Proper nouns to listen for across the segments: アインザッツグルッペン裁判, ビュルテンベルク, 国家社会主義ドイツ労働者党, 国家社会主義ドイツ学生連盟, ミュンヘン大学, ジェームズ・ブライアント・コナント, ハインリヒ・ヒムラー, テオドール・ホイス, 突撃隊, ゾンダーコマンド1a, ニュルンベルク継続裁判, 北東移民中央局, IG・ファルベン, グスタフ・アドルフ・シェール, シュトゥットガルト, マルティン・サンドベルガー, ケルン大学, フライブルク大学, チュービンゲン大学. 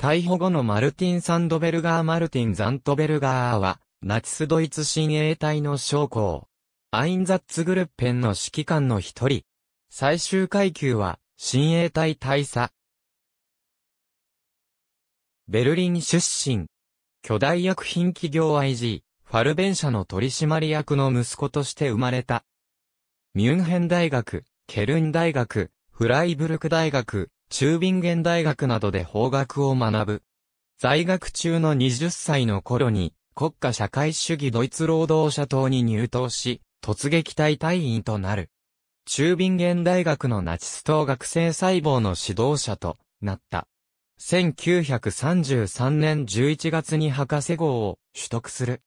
逮捕後のマルティン・サンドベルガー・マルティン・ザントベルガーは、ナチスドイツ親衛隊の将校。アインザッツグルッペンの指揮官の一人。最終階級は、親衛隊大佐。ベルリン出身。巨大薬品企業 IG、ファルベン社の取締役の息子として生まれた。ミュンヘン大学、ケルン大学、フライブルク大学、チュービンゲン大学などで法学を学ぶ。在学中の20歳の頃に、国家社会主義ドイツ労働者党に入党し、突撃隊隊員となる。チュービンゲン大学のナチス党学生細胞の指導者となった。1933年11月に博士号を取得する。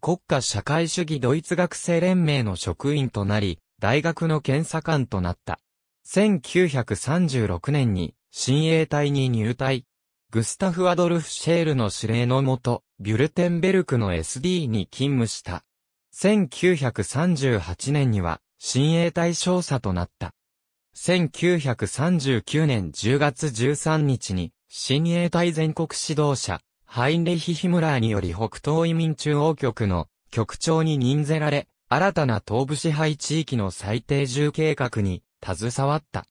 国家社会主義ドイツ学生連盟の職員となり、大学の検査官となった。1936年に親衛隊に入隊。グスタフ・アドルフ・シェールの指令のもと、ビュルテンベルクの SD に勤務した。1938年には、親衛隊少佐となった。1939年10月13日に、親衛隊全国指導者、ハインリヒ・ヒムラーにより北東移民中央局の局長に任ぜられ、新たな東部支配地域の再定住計画に携わった。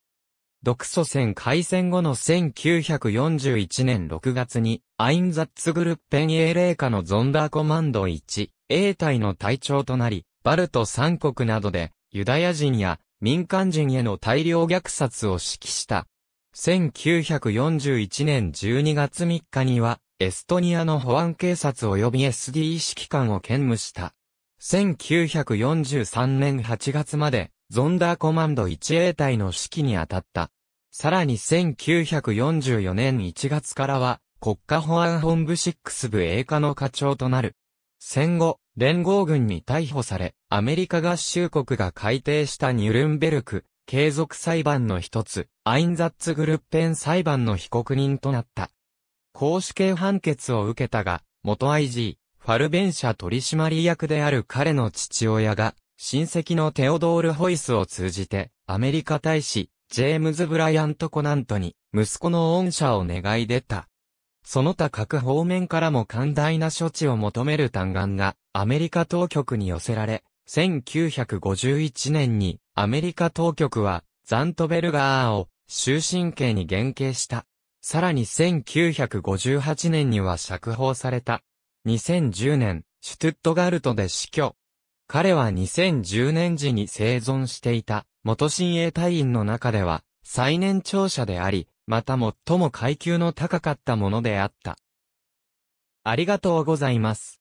独ソ戦開戦後の1941年6月に、アインザッツグルッペン英霊下のゾンダーコマンド1、A隊の隊長となり、バルト3国などで、ユダヤ人や民間人への大量虐殺を指揮した。1941年12月3日には、エストニアの保安警察及び SD 指揮官を兼務した。1943年8月まで、ゾンダーコマンド1 A隊の指揮に当たった。さらに1944年1月からは国家保安本部6部 A 課の課長となる。戦後、連合軍に逮捕され、アメリカ合衆国が改定したニュルンベルク継続裁判の一つ、アインザッツグルッペン裁判の被告人となった。絞刑判決を受けたが、元 IG、ファルベン社取締役である彼の父親が、親戚のテオドール・ホイスを通じて、アメリカ大使、ジェームズ・ブライアント・コナントに、息子の恩赦を願い出た。その他各方面からも寛大な処置を求める嘆願が、アメリカ当局に寄せられ、1951年に、アメリカ当局は、ザントベルガーを、終身刑に減刑した。さらに1958年には釈放された。2010年、シュトゥットガルトで死去。彼は2010年時に生存していた元親衛隊員の中では最年長者であり、また最も階級の高かったものであった。ありがとうございます。